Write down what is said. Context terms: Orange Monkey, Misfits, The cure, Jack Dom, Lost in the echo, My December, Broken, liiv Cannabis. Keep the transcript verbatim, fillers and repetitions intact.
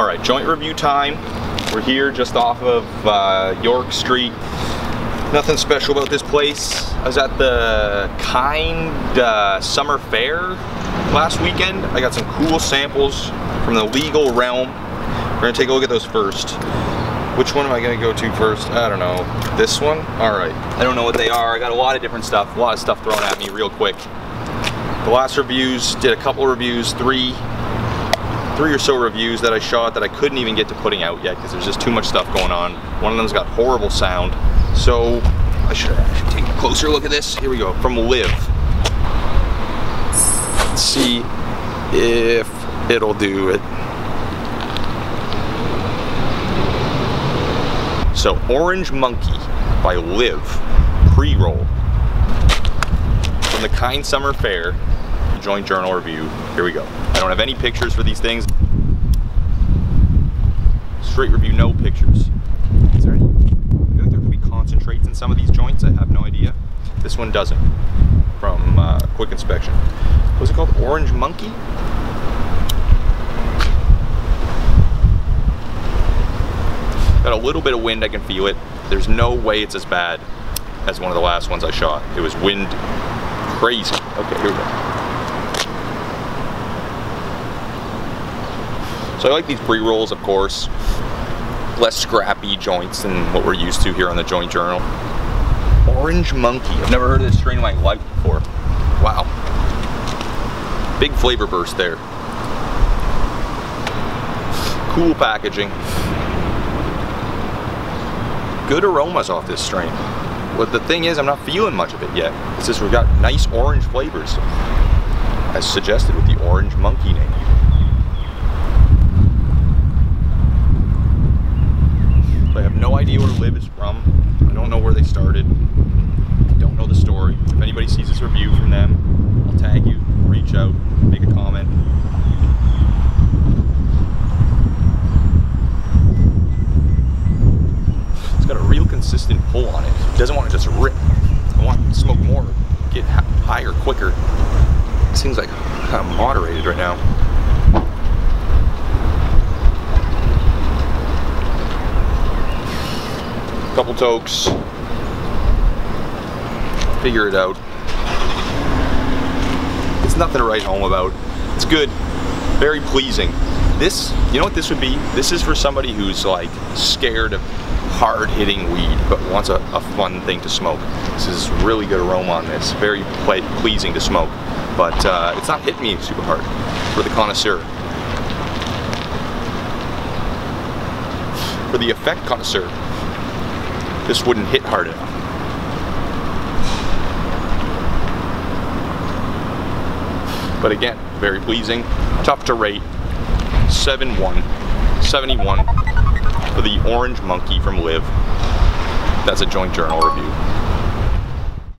All right, joint review time. We're here just off of uh, York Street. Nothing special about this place. I was at the Kind uh, Summer Fair last weekend. I got some cool samples from the legal realm. We're gonna take a look at those first. Which one am I gonna go to first? I don't know. This one? All right. I don't know what they are. I got a lot of different stuff. A lot of stuff thrown at me real quick. The last reviews, did a couple reviews, three, three or so reviews that I shot that I couldn't even get to putting out yet because there's just too much stuff going on. One of them's got horrible sound. So I should, I should take a closer look at this. Here we go, from liiv. Let's see if it'll do it. So Orange Monkey by liiv, pre-roll. From the Kind Summer Fair, joint journal review. Here we go. I don't have any pictures for these things. Straight review, no pictures. Is there any? Concentrates in some of these joints, I have no idea. This one doesn't, from uh, quick inspection. What's it called? Orange Monkey? Got a little bit of wind, I can feel it. There's no way it's as bad as one of the last ones I shot. It was wind crazy. Okay, here we go. So I like these pre-rolls, of course. Less scrappy joints than what we're used to here on the Joint Journal. Orange Monkey. I've never heard of this strain in my life before. Wow. Big flavor burst there. Cool packaging. Good aromas off this strain. But the thing is, I'm not feeling much of it yet. It's just we've got nice orange flavors, as suggested with the Orange Monkey name. Idea where liiv is from. I don't know where they started. I don't know the story. If anybody sees this review from them, I'll tag you, reach out, make a comment. It's got a real consistent pull on it. It doesn't want to just rip. I want to smoke more, get higher, quicker. It seems like kind of moderated right now. Couple tokes, figure it out. It's nothing to write home about. It's good, very pleasing. This, you know what this would be? This is for somebody who's like scared of hard-hitting weed, but wants a, a fun thing to smoke. This is really good aroma on this, very ple pleasing to smoke, but uh, it's not hitting me super hard for the connoisseur. For the effect connoisseur, this wouldn't hit hard enough. But again, very pleasing. Tough to rate. seventy-one for the Orange Monkey from liiv. That's a Joint Journal review.